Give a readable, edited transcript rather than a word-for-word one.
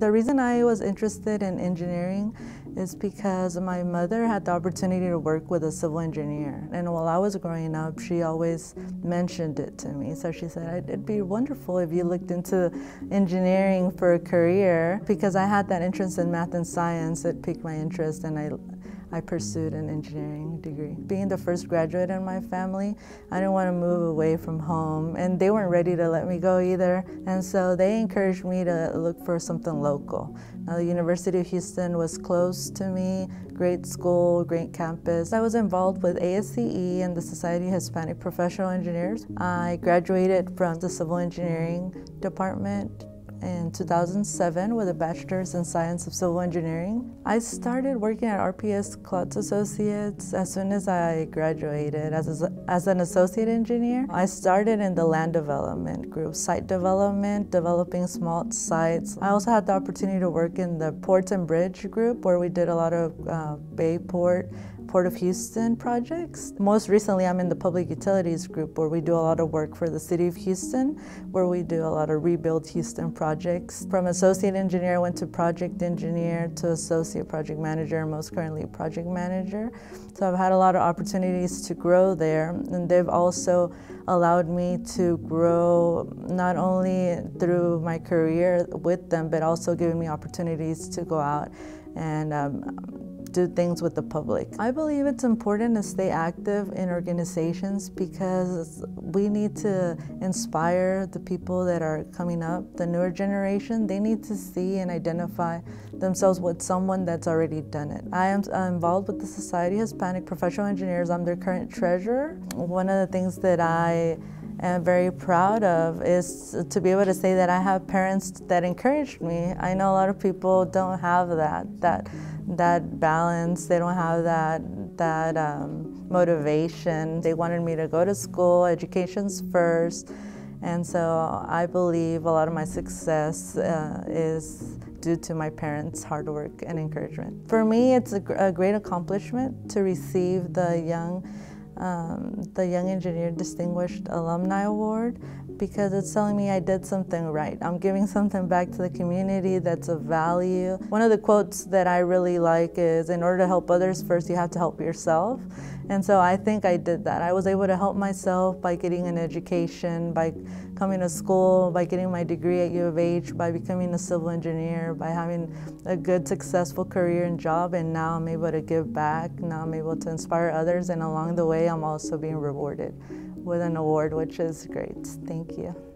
The reason I was interested in engineering is because my mother had the opportunity to work with a civil engineer. And while I was growing up, she always mentioned it to me. So she said, it'd be wonderful if you looked into engineering for a career. Because I had that interest in math and science, it piqued my interest and I pursued an engineering degree. Being the first graduate in my family, I didn't want to move away from home, and they weren't ready to let me go either. And so they encouraged me to look for something local. Now, the University of Houston was close to me, great school, great campus. I was involved with ASCE and the Society of Hispanic Professional Engineers. I graduated from the Civil Engineering Department in 2007 with a bachelor's in science of civil engineering. I started working at RPS Klotz Associates as soon as I graduated as an associate engineer. I started in the land development group, site development, developing small sites. I also had the opportunity to work in the ports and bridge group where we did a lot of Port of Houston projects. Most recently, I'm in the public utilities group where we do a lot of work for the city of Houston, where we do a lot of Rebuild Houston projects. From associate engineer, I went to project engineer to associate project manager, most currently project manager. So I've had a lot of opportunities to grow there, and they've also allowed me to grow not only through my career with them, but also giving me opportunities to go out and do things with the public. I believe it's important to stay active in organizations because we need to inspire the people that are coming up, the newer generation. They need to see and identify themselves with someone that's already done it. I am involved with the Society of Hispanic Professional Engineers. I'm their current treasurer. One of the things that I am very proud of is to be able to say that I have parents that encouraged me. I know a lot of people don't have that balance. They don't have that motivation. They wanted me to go to school, education's first. And so I believe a lot of my success is due to my parents' hard work and encouragement. For me, it's a great accomplishment to receive the Young Engineer Distinguished Alumni Award because it's telling me I did something right. I'm giving something back to the community that's of value. One of the quotes that I really like is, in order to help others, first you have to help yourself. And so I think I did that. I was able to help myself by getting an education, by coming to school, by getting my degree at U of H, by becoming a civil engineer, by having a good, successful career and job, and now I'm able to give back. Now I'm able to inspire others, and along the way, I'm also being rewarded with an award, which is great. Thank you.